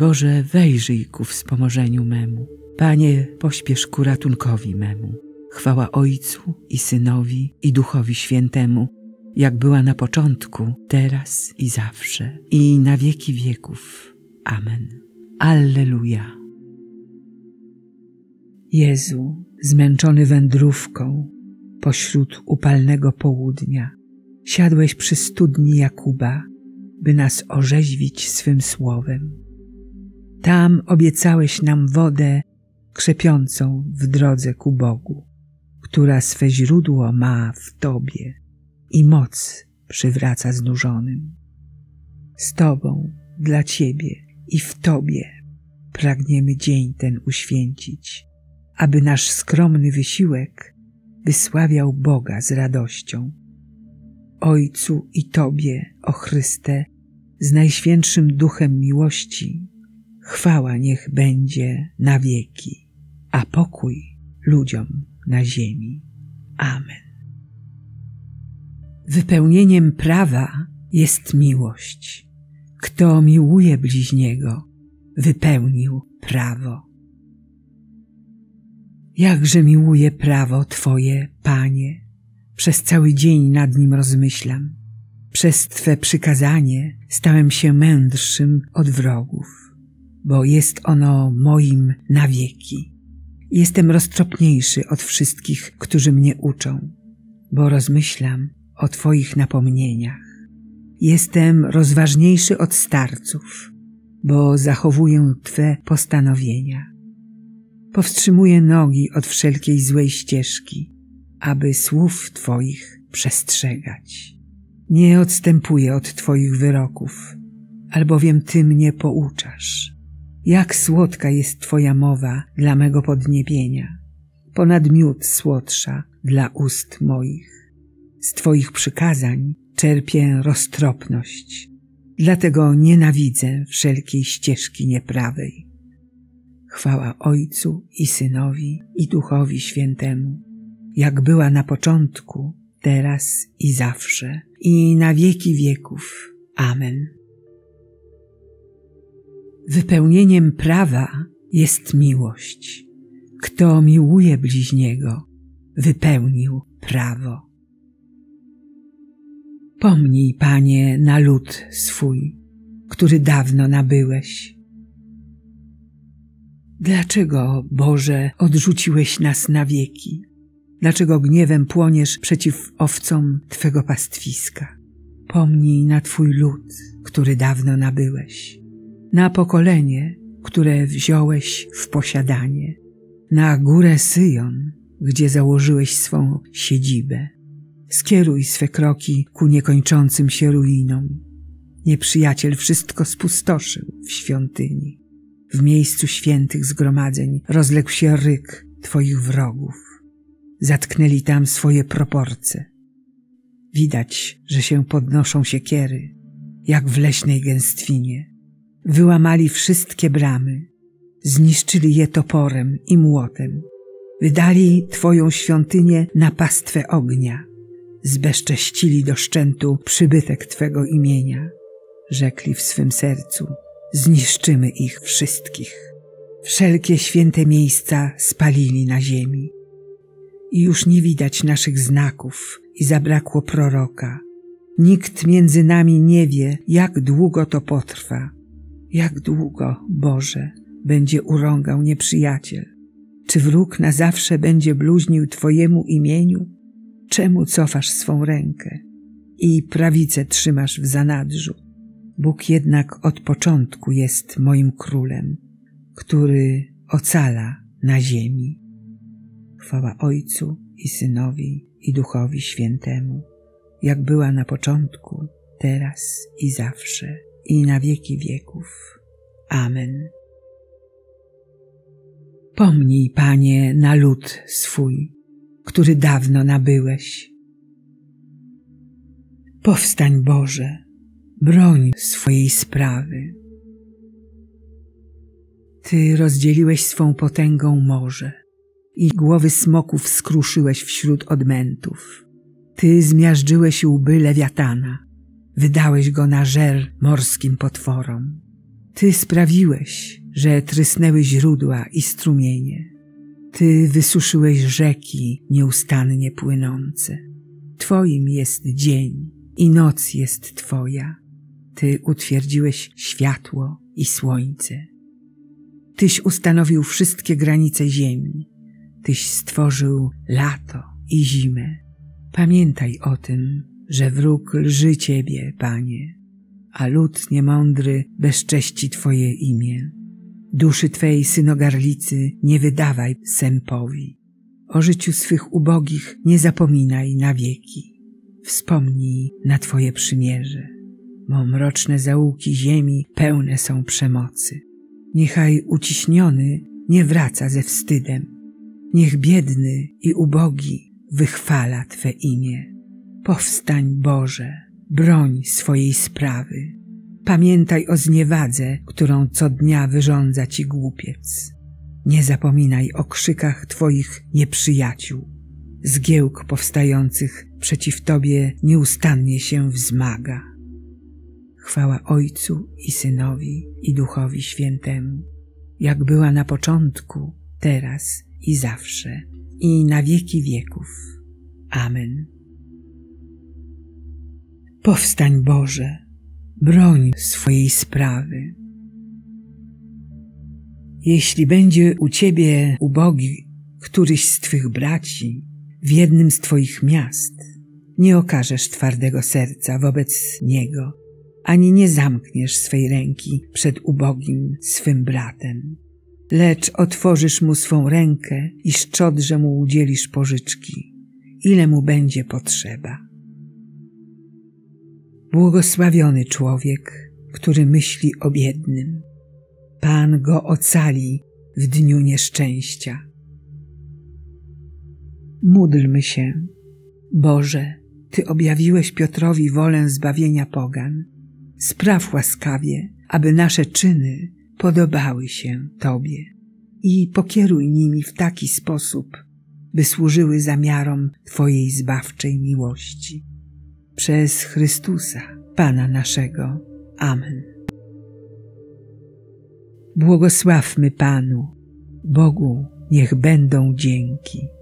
Boże, wejrzyj ku wspomożeniu memu. Panie, pośpiesz ku ratunkowi memu. Chwała Ojcu i Synowi i Duchowi Świętemu, jak była na początku, teraz i zawsze, i na wieki wieków. Amen. Alleluja. Jezu, zmęczony wędrówką, pośród upalnego południa, siadłeś przy studni Jakuba, by nas orzeźwić swym słowem. Tam obiecałeś nam wodę krzepiącą w drodze ku Bogu, która swe źródło ma w Tobie i moc przywraca znużonym. Z Tobą, dla Ciebie i w Tobie pragniemy dzień ten uświęcić, aby nasz skromny wysiłek wysławiał Boga z radością. Ojcu i Tobie, o Chryste, z Najświętszym Duchem miłości, chwała niech będzie na wieki, a pokój ludziom na ziemi. Amen. Wypełnieniem prawa jest miłość. Kto miłuje bliźniego, wypełnił prawo. Jakże miłuję prawo Twoje, Panie, przez cały dzień nad nim rozmyślam. Przez Twe przykazanie stałem się mędrszym od wrogów, bo jest ono moim na wieki. Jestem roztropniejszy od wszystkich, którzy mnie uczą, bo rozmyślam o Twoich napomnieniach. Jestem rozważniejszy od starców, bo zachowuję Twe postanowienia. Powstrzymuję nogi od wszelkiej złej ścieżki, aby słów Twoich przestrzegać. Nie odstępuję od Twoich wyroków, albowiem Ty mnie pouczasz. Jak słodka jest Twoja mowa dla mego podniebienia, ponad miód słodsza dla ust moich. Z Twoich przykazań czerpię roztropność, dlatego nienawidzę wszelkiej ścieżki nieprawej. Chwała Ojcu i Synowi i Duchowi Świętemu, jak była na początku, teraz i zawsze, i na wieki wieków. Amen. Wypełnieniem prawa jest miłość. Kto miłuje bliźniego, wypełnił prawo. Pomnij, Panie, na lud swój, który dawno nabyłeś. Dlaczego, Boże, odrzuciłeś nas na wieki? Dlaczego gniewem płoniesz przeciw owcom Twego pastwiska? Pomnij na Twój lud, który dawno nabyłeś, na pokolenie, które wziąłeś w posiadanie, na górę Syjon, gdzie założyłeś swą siedzibę. Skieruj swe kroki ku niekończącym się ruinom. Nieprzyjaciel wszystko spustoszył w świątyni. W miejscu świętych zgromadzeń rozległ się ryk Twoich wrogów. Zatknęli tam swoje proporcje. Widać, że się podnoszą siekiery, jak w leśnej gęstwinie. Wyłamali wszystkie bramy, zniszczyli je toporem i młotem. Wydali Twoją świątynię na pastwę ognia. Zbezcześcili do szczętu przybytek Twego imienia. Rzekli w swym sercu, zniszczymy ich wszystkich. Wszelkie święte miejsca spalili na ziemi. I już nie widać naszych znaków i zabrakło proroka. Nikt między nami nie wie, jak długo to potrwa. Jak długo, Boże, będzie urągał nieprzyjaciel? Czy wróg na zawsze będzie bluźnił Twojemu imieniu? Czemu cofasz swą rękę i prawicę trzymasz w zanadrzu? Bóg jednak od początku jest moim królem, który ocala na ziemi. Chwała Ojcu i Synowi i Duchowi Świętemu, jak była na początku, teraz i zawsze, i na wieki wieków. Amen. Pomnij, Panie, na lud swój, który dawno nabyłeś. Powstań, Boże, broń swojej sprawy. Ty rozdzieliłeś swą potęgą morze i głowy smoków skruszyłeś wśród odmętów. Ty zmiażdżyłeś łby lewiatana, wydałeś go na żer morskim potworom. Ty sprawiłeś, że trysnęły źródła i strumienie. Ty wysuszyłeś rzeki nieustannie płynące. Twoim jest dzień i noc jest Twoja. Ty utwierdziłeś światło i słońce. Tyś ustanowił wszystkie granice ziemi. Tyś stworzył lato i zimę. Pamiętaj o tym, że wróg lży Ciebie, Panie, a lud niemądry bezcześci Twoje imię. Duszy Twej, synogarlicy, nie wydawaj sępowi. O życiu swych ubogich nie zapominaj na wieki. Wspomnij na Twoje przymierze, bo mroczne zaułki ziemi pełne są przemocy. Niechaj uciśniony nie wraca ze wstydem. Niech biedny i ubogi wychwala Twe imię. Powstań, Boże, broń swojej sprawy. Pamiętaj o zniewadze, którą co dnia wyrządza Ci głupiec. Nie zapominaj o krzykach Twoich nieprzyjaciół. Zgiełk powstających przeciw Tobie nieustannie się wzmaga. Chwała Ojcu i Synowi, i Duchowi Świętemu, jak była na początku, teraz i zawsze, i na wieki wieków. Amen. Powstań, Boże, broń swojej sprawy. Jeśli będzie u Ciebie ubogi któryś z Twych braci w jednym z Twoich miast, nie okażesz twardego serca wobec niego, ani nie zamkniesz swej ręki przed ubogim swym bratem, lecz otworzysz mu swą rękę i szczodrze mu udzielisz pożyczki, ile mu będzie potrzeba. Błogosławiony człowiek, który myśli o biednym. Pan go ocali w dniu nieszczęścia. Módlmy się. Boże, Ty objawiłeś Piotrowi wolę zbawienia pogan. Spraw łaskawie, aby nasze czyny podobały się Tobie i pokieruj nimi w taki sposób, by służyły zamiarom Twojej zbawczej miłości. Przez Chrystusa, Pana naszego. Amen. Błogosławmy Panu. Bogu niech będą dzięki.